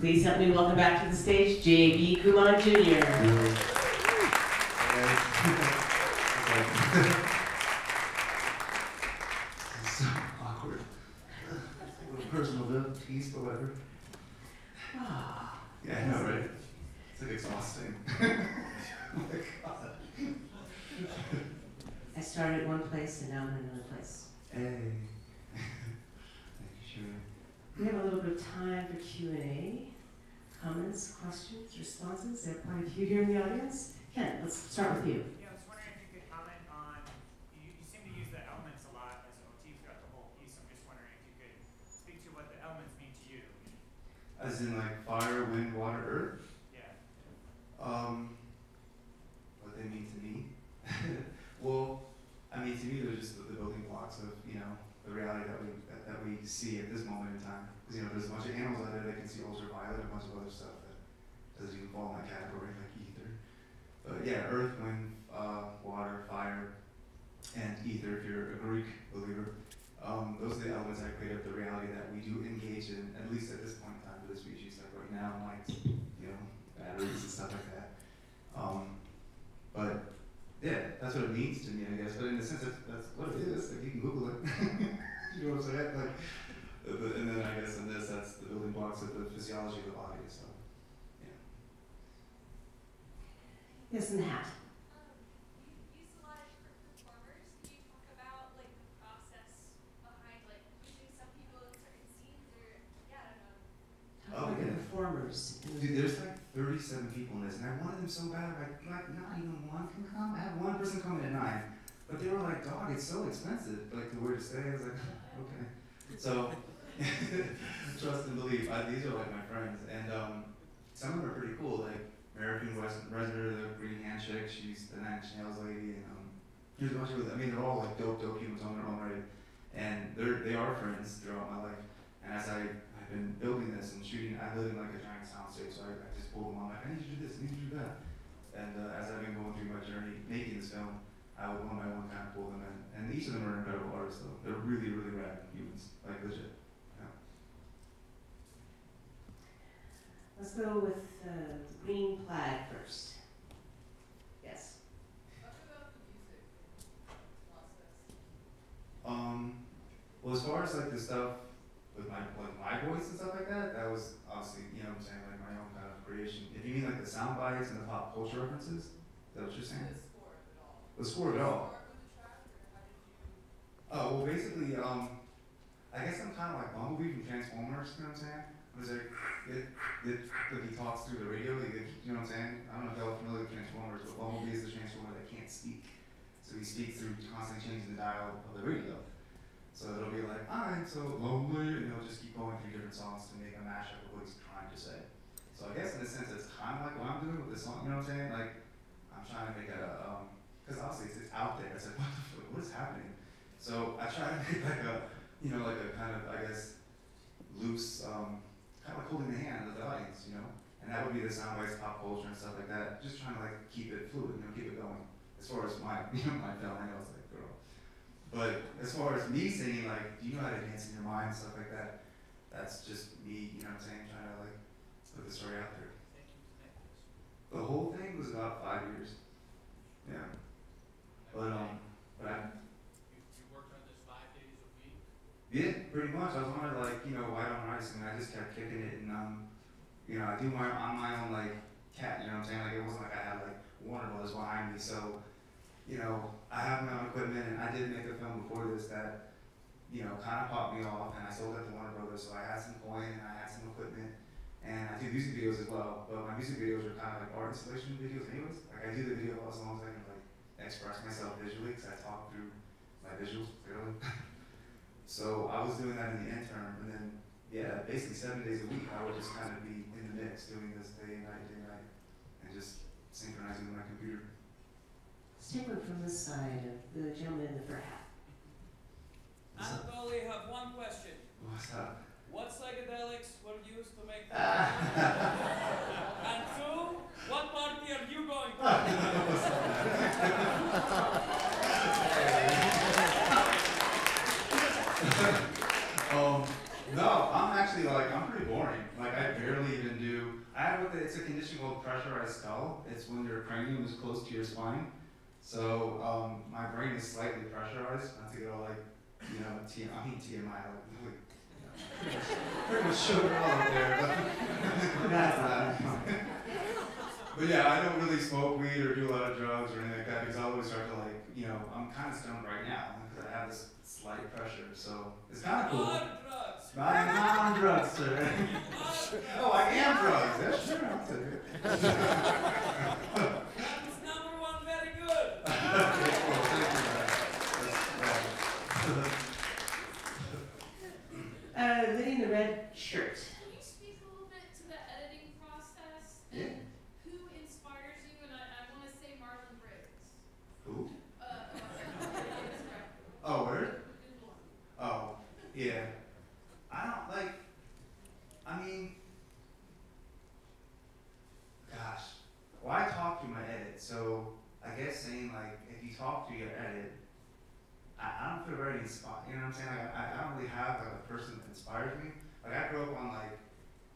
Please help me welcome back to the stage J.B. Kuman Jr. This is so awkward. A little personal bit, tease the letter. Yeah, I know, right? It's like exhausting. Oh my God. I started at one place and now I'm in another place. Hey. Thank you, Sherry. We have a little bit of time for Q&A. Comments, questions, responses? There are quite a few here in the audience. Ken, let's start with you. Yeah, I was wondering if you could comment on, you seem to use the elements a lot as motifs throughout the whole piece. I'm just wondering if you could speak to what the elements mean to you. As in like fire, wind, water, earth? Yeah. What they mean to me? Well, I mean, to me, they're just the building blocks of, you know, the reality that we see at this moment in time. Because, you know, there's a bunch of animals out there that can see ultraviolet, a bunch of other stuff that doesn't even fall in that category, like ether. But yeah, earth, wind, water, fire, and ether, if you're a Greek believer. Those are the elements that create up the reality that we do engage in, at least at this point in time for the species, like right now, like, you know, batteries and stuff like that. But yeah, that's what it means to me, I guess. But in a sense, that's what it is. Like, you can Google it. You know what I'm saying? Like, and then I guess in this, that's the building blocks of the physiology of the body. So, yeah. Yes, and that. You use a lot of different performers. Do you talk about like the process behind like pushing some people in certain scenes, or yeah, I don't know. Talk about the performers. Dude, there's like 37 people in this, and I wanted them so bad. Like not even one can come. I had one person come at 9, but they were like, "Dog, it's so expensive." Like the word to say, I was like, "Okay." So trust and believe. These are like my friends, and some of them are pretty cool. Like American Resident, the Green Handshake. She's the Nine Inch Nails lady, and there's a bunch of. I mean, they're all like dope humans on their own right, and they are friends throughout my life. And as I've been building this and shooting, I live in like a giant soundstage, so I just pulled them on, like, I need to do this, I need to do that. And as I've been going through my journey making this film, I would one by one kind of pull them in. And each of them are incredible artists, though. They're really, really rad humans, like legit. Yeah. Let's go with green plaid first. Yes. Talk about the music process. Well, as far as like the stuff with my voice and stuff like that, that was obviously, you know what I'm saying, like my own kind of creation. If you mean like the sound bites and the pop culture references, is that what you're saying? The score of it all. Oh, well basically, I guess I'm kind of like Bumblebee from Transformers, you know what I'm saying? I'm just like, he talks through the radio, you know what I'm saying? I don't know if y'all are familiar with Transformers, but Bumblebee is the Transformer that can't speak. So he speaks through constantly changing the dial of the radio. So it'll be like, I'm so lonely, and it'll just keep going through different songs to make a mashup of what he's trying to say. So I guess in a sense, it's kind of like what I'm doing with this song, you know what I'm saying? Like, I'm trying to make a, because obviously it's out there, it's like, what the fuck, what is happening? So I try to make like a, you know, like a kind of, I guess, loose, kind of like holding the hand of the audience, you know? And that would be the sound bites, pop culture and stuff like that, just trying to like keep it fluid, you know, keep it going. As far as my, you know, my film, I know it's like, girl. But as far as me singing, like, do you know how to dance in your mind, stuff like that? That's just me, you know what I'm saying, trying to, like, put the story out there. The whole thing was about 5 years. Yeah. But I... You worked on this 5 days a week? Yeah, pretty much. I was wondering, like, you know, why don't I sing? I just kept kicking it, and, you know, I do my own, like, cat, you know what I'm saying? Like, it wasn't like I had, like, Warner Brothers behind me, so... You know, I have my own equipment, and I did make a film before this that, you know, kind of popped me off, and I sold it to Warner Brothers, so I had some coin, and I had some equipment, and I do music videos as well, but my music videos are kind of like art installation videos anyways. Like, I do the video as long as I can, like, express myself visually, because I talk through my visuals, clearly. So I was doing that in the intern, and then, yeah, basically 7 days a week, I would just kind of be in the mix, doing this day and night, and just synchronizing with my computer. It's different from this side of the gentleman in the fur hat. I only have one question. What's up? What psychedelics were used to make that? And two, what party are you going to? No, I'm actually like, I'm pretty boring. Like, I barely barely even do. I have what it's a condition called pressurized skull. It's when your cranium is close to your spine. So my brain is slightly pressurized, not to get all like, you know, TMI, like, pretty much sugar all up there, but that's not. But yeah, I don't really smoke weed or do a lot of drugs or anything like that, because I always start to like, you know, I'm kind of stoned right now because I have this slight pressure, so it's kind of cool. Not on drugs. I'm not on drugs, sir. Oh, I am drugs. That's true. I'll take it. That was number one. Very good. Lady in the red shirt. Can you speak a little bit to the editing process? Yeah. Oh, word? Oh, yeah. I don't like, I mean, gosh. Well, I talk through my edit, so I guess saying like, if you talk through your edit, I don't feel very inspired, you know what I'm saying? Like, I don't really have like a person that inspires me. Like I grew up on like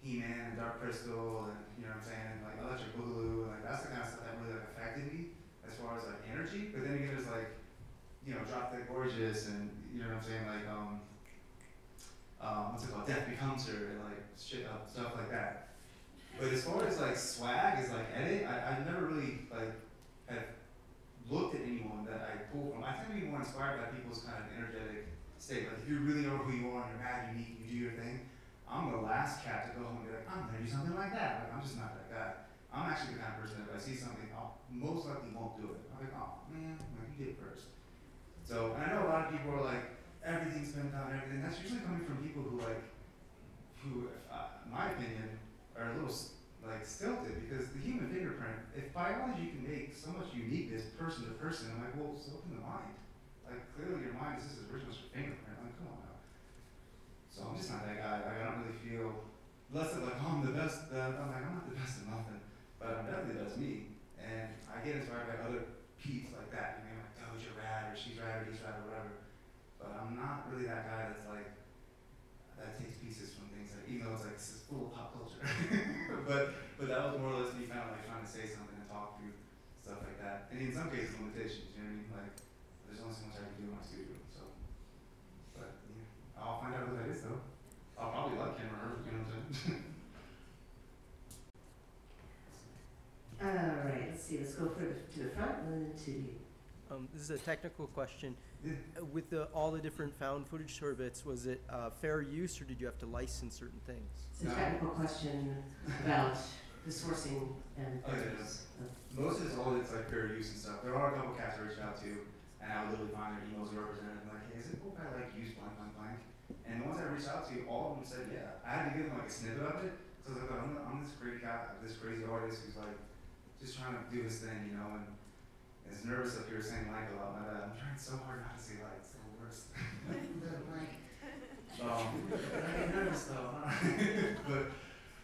He-Man and Dark Crystal and, you know what I'm saying, and, like Electric Boogaloo, and like that's the kind of stuff that really like, affected me as far as like energy, but then again, there's like, you know, Drop That Gorgeous and, you know what I'm saying, like, what's it called, Death Becomes Her and like, shit up, stuff like that. But as far as like swag is like edit, I've never really like, have looked at anyone that I pull from. I tend to be more inspired by people's kind of energetic state. Like if you really know who you are and you're mad unique, you do your thing, I'm the last cat to go home and be like, I'm gonna do something like that. Like, I'm just not that guy. I'm actually the kind of person that if I see something, I'll most likely won't do it. I'm like, oh man, like you did first. So, and I know a lot of people are like, everything's been done, everything. That's usually coming from people who like, who, in my opinion, are a little like stilted because the human fingerprint, if biology can make so much uniqueness person to person, I'm like, well, so can the mind. Like, clearly your mind is just as rich as your fingerprint. Like, come on now. So I'm just not that guy. Like, I don't really feel less of like, oh, I'm the best. I'm like, I'm not the best at nothing, but I'm definitely the best me. And I get inspired by other peeps like that. You know? Oh, you're rad, or she's rad, or he's rad, or whatever. But I'm not really that guy that's like, that takes pieces from things, like, even though it's like, this is full of pop culture. but that was more or less me kind of like trying to say something and talk through stuff like that. And in some cases, limitations, you know what I mean? Like, there's only so much I can do in my studio, so. But, yeah, I'll find out who that is, though. I'll probably like him or her, you know what I'm saying? All right, let's see, let's go further to the front and then to you. This is a technical question. Yeah. With all the different found footage tournaments, was it fair use or did you have to license certain things? It's a technical question about the sourcing and photos. Oh, yeah. Most of all, it's like fair use and stuff. There are a couple cats I reached out to, and I would literally find their emails represented and like, hey, is it cool if I like use blank, blank, blank? And the ones I reached out to, all of them said yeah. I had to give them like a snippet of it. So I was like, I'm this great guy, this crazy artist who's like just trying to do his thing, you know, and is nervous if you were saying like a lot. I'm trying so hard not to say like, it's the worst. I get nervous though.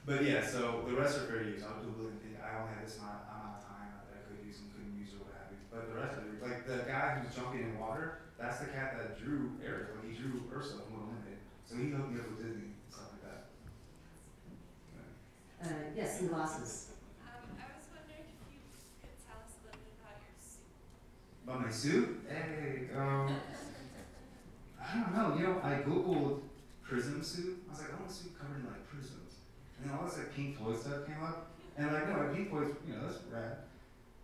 but yeah, so the rest are fair use. I'll do a thing. I only had this amount of time that I could use and couldn't use or what have you. But the rest of it, like the guy who's jumping in water, that's the cat that drew Eric. Like he drew Ursula from Little Mermaid. So he hooked me up with Disney and stuff like that. Yeah. Yes, and glasses. About my suit? Hey, I don't know, you know, I googled prism suit. I was like, I want a suit covered in like prisms. And then all this like Pink Floyd stuff came up. And I'm like, no, like, Pink Floyd's, you know, that's rad.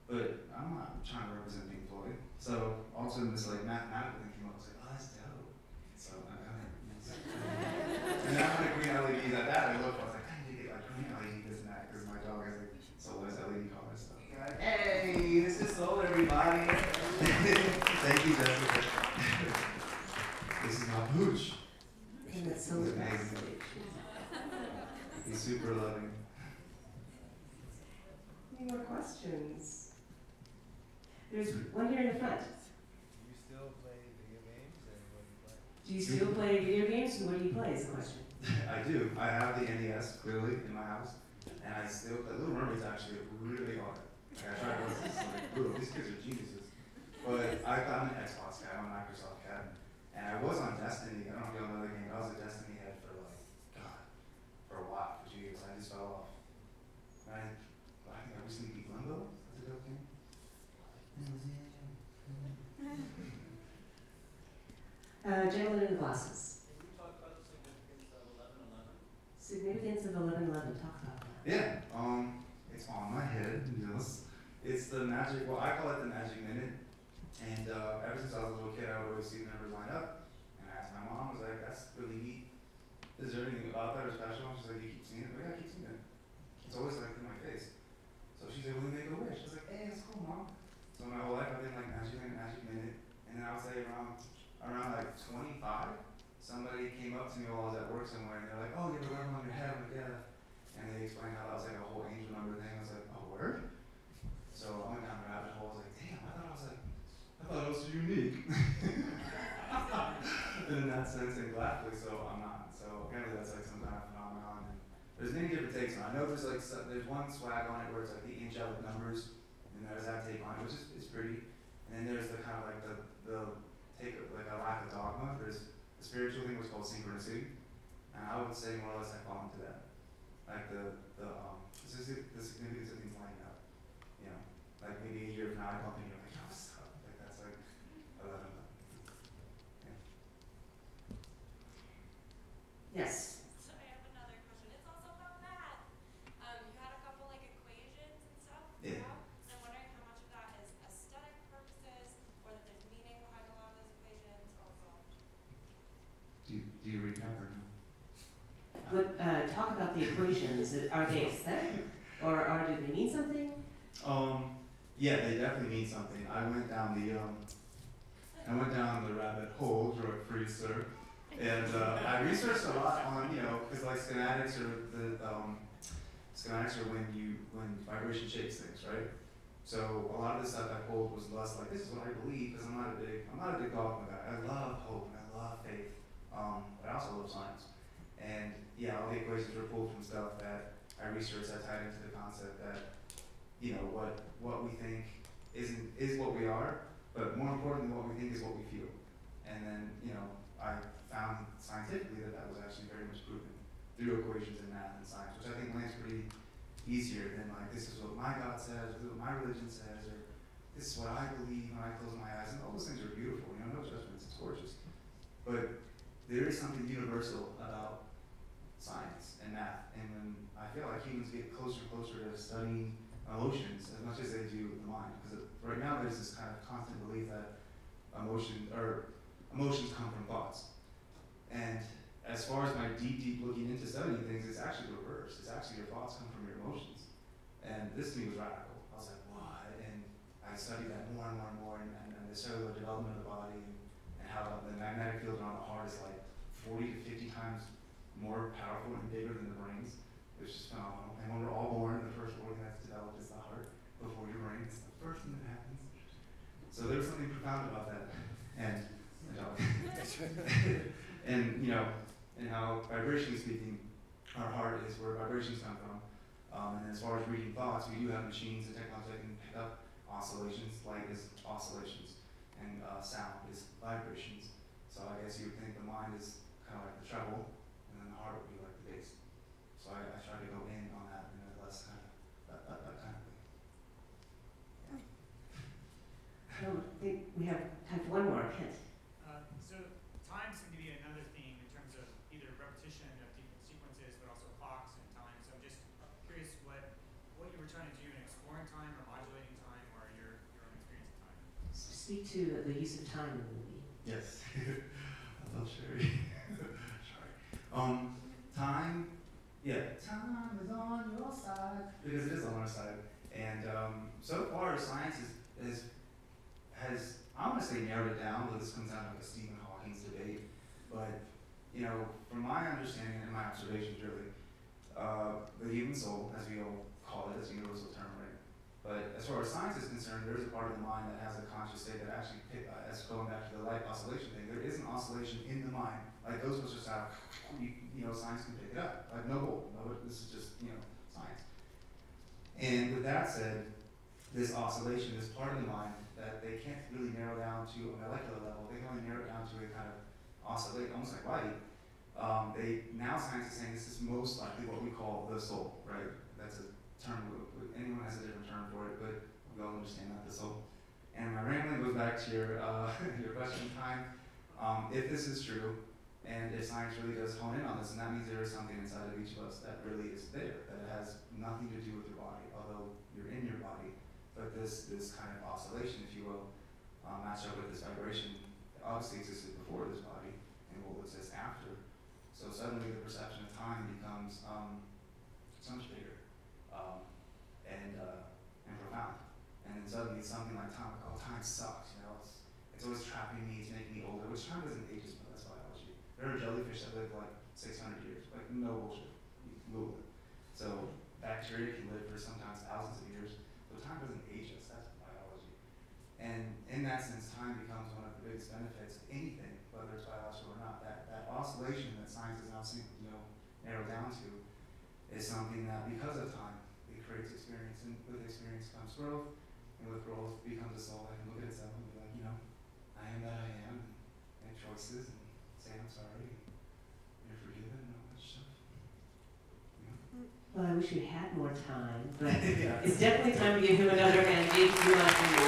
But I'm not trying to represent Pink Floyd. So all of a sudden this like mathematical thing came up. I was like, oh, that's dope. So I got it. And then I had a green LED at that. I looked, I was like, I need to get like green LED this and that, because my dog has like solar LED color stuff. Like, hey, this is solar, everybody. Thank you, Jessica. This is my pooch. And that's so amazing. He's super loving. Any more questions? There's one here in the front. Do you still play video games and what do you play? Do you still play video games and what do you play is the question. I do. I have the NES, clearly, in my house. And I still play. Little Mermaid's actually really hard. Like, I tried once and it's like, ooh, these kids are geniuses. But I'm an Xbox guy, I'm a Microsoft guy, and I was on Destiny. I don't know if you know another game. I was a Destiny head for like, God, for a while, for 2 years. I just felt Gentlemen in the glasses. Can you talk about the significance of 1111? Significance of 1111, talk about that. Yeah, it's on my head, yes. It's the magic, well, I call it the magic minute. And ever since I was a little kid, I would always see the numbers line up. And I asked my mom, I was like, that's really neat. Is there anything about that or special? She's like, you keep seeing it? But yeah, I keep seeing it. It's always like in my face. So she's like, well, then make a wish. I was like, hey, it's cool, Mom. So my whole life, I've been like, magic minute. And then I would say around like 25, somebody came up to me while I was at work somewhere, and they're like, oh, you have a number on your head, I'm like, yeah. And they explained how that was like a whole angel number thing. I was like, oh, word? So I went down the rabbit hole, I was like, damn, I thought it was unique. And in that sense, and gladly, so I'm not. So apparently that's like some kind of phenomenon. And there's many different takes on it. I know there's like, there's one swag on it where it's like the angelic numbers, and there's that take on it, which is pretty. And then there's the kind of like the take like a lack of dogma. There's a spiritual thing which is called synchronicity, and I would say more or less I fall into that. Like the significance of things lining up. You know, like maybe a year from now I bump into like, oh, stop. Like that's like 11. Yeah. Yes. Talk about the equations. Are they aesthetic, or do they mean something? Yeah, they definitely mean something. I went down the rabbit hole, drug-free, sir, and I researched a lot on, you know, because like schematics are the schematics are when vibration shapes things, right? So a lot of the stuff I pulled was less like this is what I believe, because I'm not a big dogma guy. I love hope and I love faith, but I also love science. And yeah, all the equations were pulled from stuff that I researched that tied into the concept that, you know, what we think is what we are, but more important than what we think is what we feel. And then, you know, I found scientifically that that was actually very much proven through equations in math and science, which I think lands pretty easier than like, this is what my God says, or this is what my religion says, or this is what I believe when I close my eyes. And all those things are beautiful, you know, no judgments, it's gorgeous. But there is something universal about science and math, and when I feel like humans get closer and closer to studying emotions as much as they do the mind, because right now there's this kind of constant belief that emotions come from thoughts. And as far as my deep looking into studying things, it's actually reversed. It's actually your thoughts come from your emotions. And this to me was radical. I was like, what? And I studied that more and more, and the cellular development of the body, and how the magnetic field around the heart is like 40 to 50 times more powerful and bigger than the brains, which is phenomenal. And when we're all born, the first organ that's developed is the heart before your brain. It's the first thing that happens. So there's something profound about that. And you know, and how vibrationally speaking, our heart is where vibrations come from. And as far as reading thoughts, we do have machines and technology that can pick up oscillations. Light is oscillations, and sound is vibrations. So I guess you would think the mind is kind of like the treble, and the heart would be like the base. So I try to go in on that, you know, less kind of that kind of thing. Yeah. I don't think we have time for one more hint. So time seemed to be another theme in terms of either repetition of different sequences, but also clocks and time. So I'm just curious what you were trying to do in exploring time or modulating time or your own experience of time. So speak to the use of time in the movie. Yes. I love Sherry. Time, yeah, time is on your side, because it is on our side. And so far, science has, I want to say, narrowed it down, but this comes out of like a Stephen Hawking's debate. But, you know, from my understanding and my observations, really, the human soul, as we all call it, as a universal term, right? But as far as science is concerned, there is a part of the mind that has a conscious state that actually, as going back to the light oscillation thing, there is an oscillation in the mind. Like those was just out, you know, science can pick it up. Like no, this is just, you know, science. And with that said, this oscillation, this part of the mind that they can't really narrow down to a molecular level, they can only narrow it down to a kind of oscillate, almost like light. Now science is saying this is most likely what we call the soul, right? That's a term, anyone has a different term for it, but we all understand that, the soul. And my rambling goes back to your question, time. If this is true, and if science really does hone in on this, and that means there is something inside of each of us that really is there, that it has nothing to do with your body, although you're in your body. But this kind of oscillation, if you will, match up with this vibration that obviously existed before this body and will exist after. So suddenly the perception of time becomes so much bigger and profound. And then suddenly something like time, like, oh, time sucks, you know? It's always trapping me, it's making me older, which time doesn't age as much. That's biology. There are jellyfish that live like 600 years, like no bullshit, you Google it. So bacteria can live for sometimes thousands of years. So time doesn't age us, that's biology. And in that sense, time becomes one of the biggest benefits of anything, whether it's biological or not. That oscillation that science has now seen, narrowed down to is something that, because of time, it creates experience, and with experience comes growth, and with growth becomes a soul that can look at itself and be like, I am that I am, and make choices, and say I'm sorry, and you're forgiven, and all that stuff. Well, I wish you had more time, but yeah. It's definitely time to give him another hand.